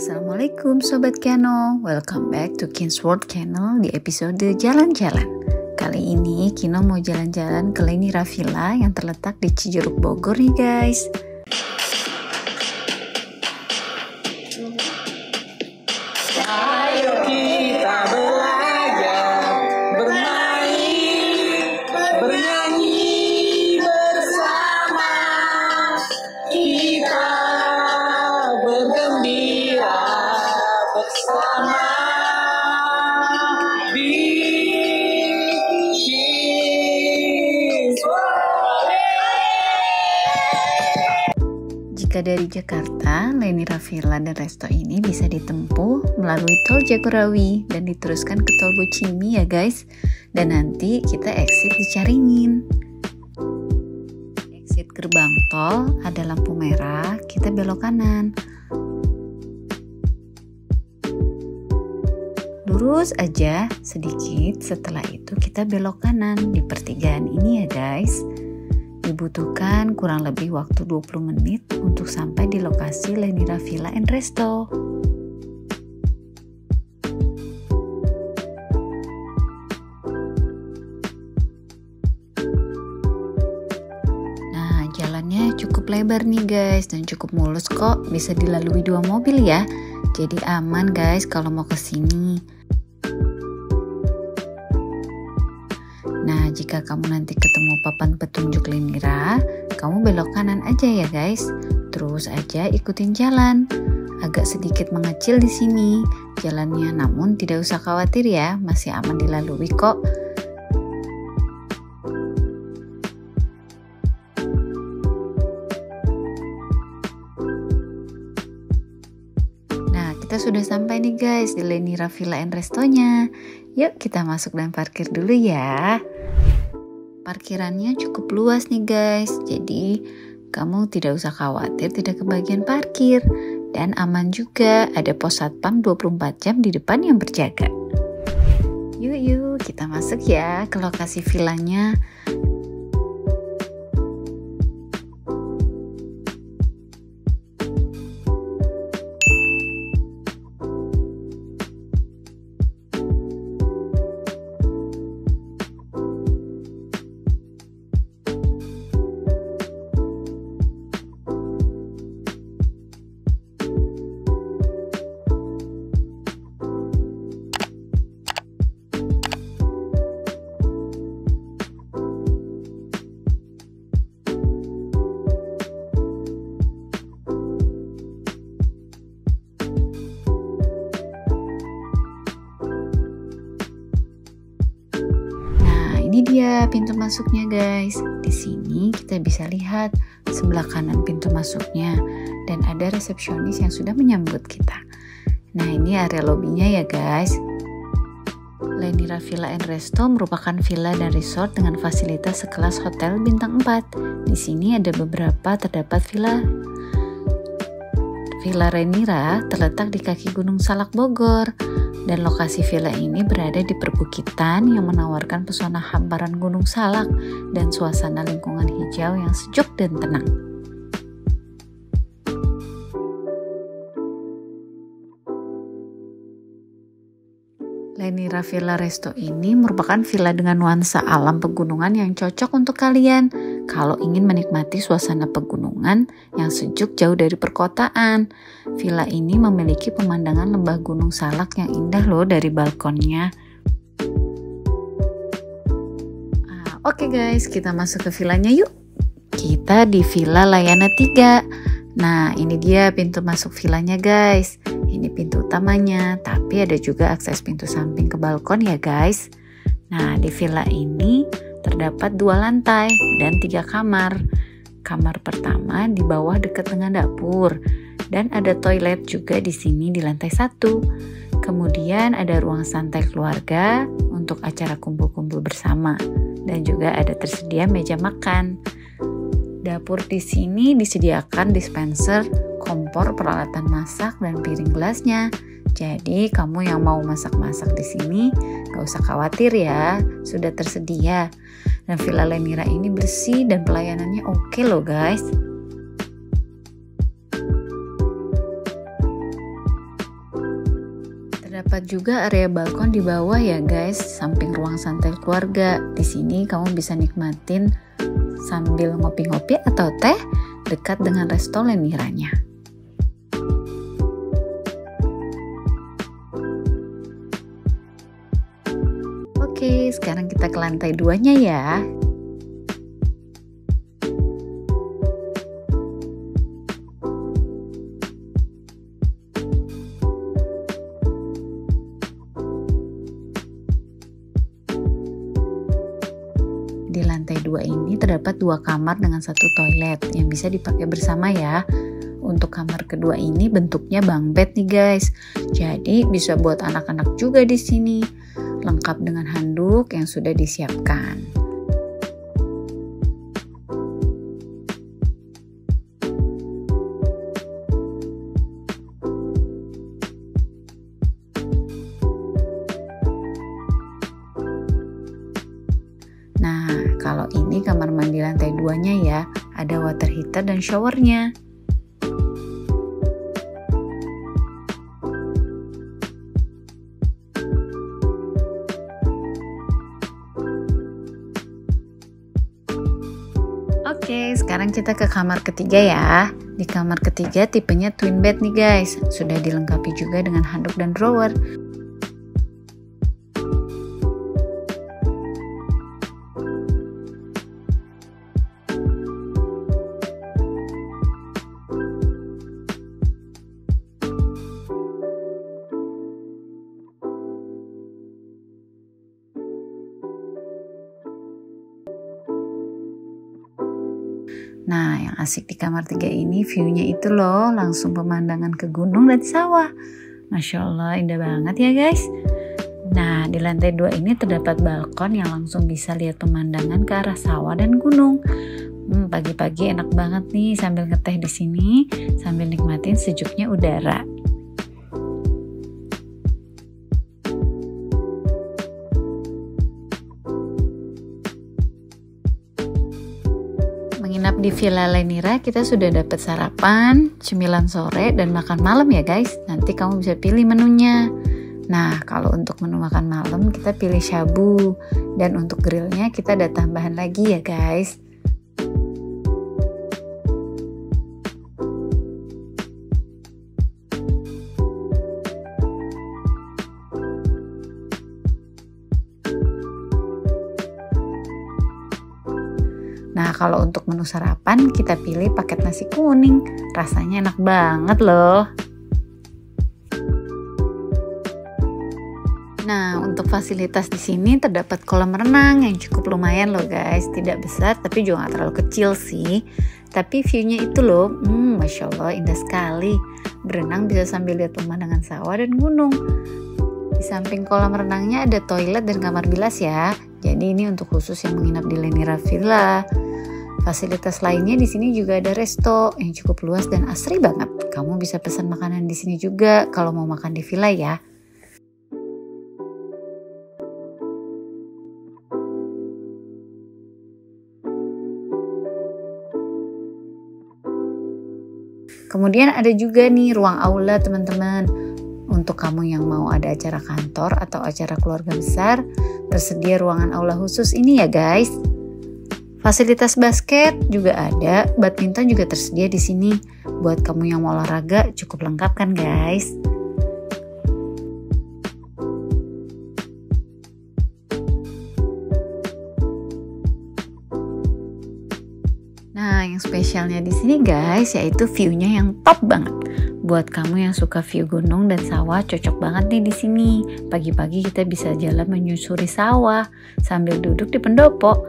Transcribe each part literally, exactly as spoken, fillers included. Assalamualaikum Sobat Keano, welcome back to Keano's World Channel di episode Jalan-Jalan. Kali ini Keano mau jalan-jalan ke Lenirra Villa yang terletak di Cijeruk Bogor nih guys. Jika dari Jakarta, Lenirra Villa dan resto ini bisa ditempuh melalui tol Jagorawi dan diteruskan ke tol Bucimi ya guys. Dan nanti kita exit di Caringin. Exit gerbang tol ada lampu merah, kita belok kanan. Lurus aja sedikit, setelah itu kita belok kanan di pertigaan ini ya guys. Dibutuhkan kurang lebih waktu dua puluh menit untuk sampai di lokasi Lenirra Villa and Resto. Nah, jalannya cukup lebar nih guys dan cukup mulus kok, bisa dilalui dua mobil ya. Jadi aman guys kalau mau kesini. Nah, jika kamu nanti ketemu papan petunjuk Lenirra, kamu belok kanan aja ya guys. Terus aja ikutin jalan. Agak sedikit mengecil di sini jalannya, namun tidak usah khawatir ya, masih aman dilalui kok. Nah, kita sudah sampai nih guys di Lenirra Villa and Restonya. Yuk kita masuk dan parkir dulu ya. Parkirannya cukup luas nih guys, jadi kamu tidak usah khawatir tidak kebagian parkir. Dan aman juga, ada pos satpam dua puluh empat jam di depan yang berjaga. Yuk yuk kita masuk ya ke lokasi villanya. Ini dia pintu masuknya guys. Di sini kita bisa lihat sebelah kanan pintu masuknya dan ada resepsionis yang sudah menyambut kita. Nah, ini area lobinya ya guys. Lenirra Villa and Resto merupakan villa dan resort dengan fasilitas sekelas hotel bintang empat. Di sini ada beberapa terdapat villa. Villa Lenirra terletak di kaki Gunung Salak Bogor. Dan lokasi villa ini berada di perbukitan yang menawarkan pesona hamparan Gunung Salak dan suasana lingkungan hijau yang sejuk dan tenang. Lenirra Villa Resto ini merupakan villa dengan nuansa alam pegunungan yang cocok untuk kalian kalau ingin menikmati suasana pegunungan yang sejuk jauh dari perkotaan. Villa ini memiliki pemandangan lembah Gunung Salak yang indah loh dari balkonnya. Ah, Oke okay guys, kita masuk ke villanya yuk. Kita di Villa Layana tiga. Nah, ini dia pintu masuk villanya guys. Ini pintu utamanya, tapi ada juga akses pintu samping ke balkon ya guys. Nah, di villa ini terdapat dua lantai dan tiga kamar. Kamar pertama di bawah dekat dengan dapur dan ada toilet juga di sini di lantai satu. Kemudian ada ruang santai keluarga untuk acara kumpul-kumpul bersama dan juga ada tersedia meja makan. Dapur di sini disediakan dispenser, kompor peralatan masak dan piring gelasnya. Jadi kamu yang mau masak-masak di sini gak usah khawatir ya, sudah tersedia. Dan Villa Lenirra ini bersih dan pelayanannya oke loh guys. terdapat juga area balkon di bawah ya guys, samping ruang santai keluarga. Di sini kamu bisa nikmatin sambil ngopi-ngopi atau teh dekat dengan resto Lenirranya. Oke, sekarang kita ke lantai duanya ya. Di lantai dua ini terdapat dua kamar dengan satu toilet yang bisa dipakai bersama ya. Untuk kamar kedua ini bentuknya bunk bed nih guys. Jadi bisa buat anak-anak juga di sini. Lengkap dengan handuk yang sudah disiapkan. Kalau ini kamar mandi lantai duanya ya, ada water heater dan showernya. Oke, sekarang kita ke kamar ketiga ya. Di kamar ketiga tipenya twin bed nih guys, sudah dilengkapi juga dengan handuk dan drawer. Nah, yang asik di kamar tiga ini view-nya itu loh, langsung pemandangan ke gunung dan sawah. Masya Allah, indah banget ya guys. Nah, di lantai dua ini terdapat balkon yang langsung bisa lihat pemandangan ke arah sawah dan gunung. Hmm, pagi-pagi enak banget nih sambil ngeteh di sini, sambil nikmatin sejuknya udara. Menginap di Villa Lenirra, kita sudah dapat sarapan, cemilan sore, dan makan malam ya guys. Nanti kamu bisa pilih menunya. Nah, kalau untuk menu makan malam kita pilih shabu, dan untuk grillnya kita ada tambahan lagi ya guys. Nah, kalau untuk menu sarapan, kita pilih paket nasi kuning. Rasanya enak banget loh. Nah, untuk fasilitas di sini terdapat kolam renang yang cukup lumayan loh guys. Tidak besar, tapi juga nggak terlalu kecil sih. Tapi view-nya itu loh, hmm, Masya Allah, indah sekali. Berenang bisa sambil lihat pemandangan sawah dan gunung. Di samping kolam renangnya ada toilet dan kamar bilas ya. Jadi ini untuk khusus yang menginap di Lenirra Villa. Fasilitas lainnya di sini juga ada resto yang cukup luas dan asri banget. Kamu bisa pesan makanan di sini juga kalau mau makan di villa ya. Kemudian ada juga nih ruang aula teman-teman. Untuk kamu yang mau ada acara kantor atau acara keluarga besar, tersedia ruangan aula khusus ini ya guys. Fasilitas basket juga ada, badminton juga tersedia di sini. Buat kamu yang mau olahraga cukup lengkap kan guys. Nah, yang spesialnya di sini guys yaitu view-nya yang top banget. Buat kamu yang suka view gunung dan sawah, cocok banget nih di sini. Pagi-pagi kita bisa jalan menyusuri sawah sambil duduk di pendopo.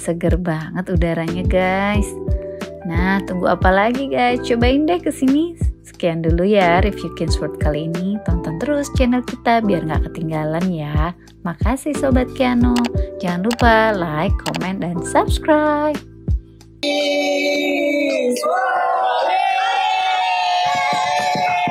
seger banget udaranya guys. Nah, tunggu apa lagi guys? Cobain deh kesini. Sekian dulu ya review Keano's World kali ini. Tonton terus channel kita biar nggak ketinggalan ya. Makasih Sobat Keano. Jangan lupa like, comment, dan subscribe.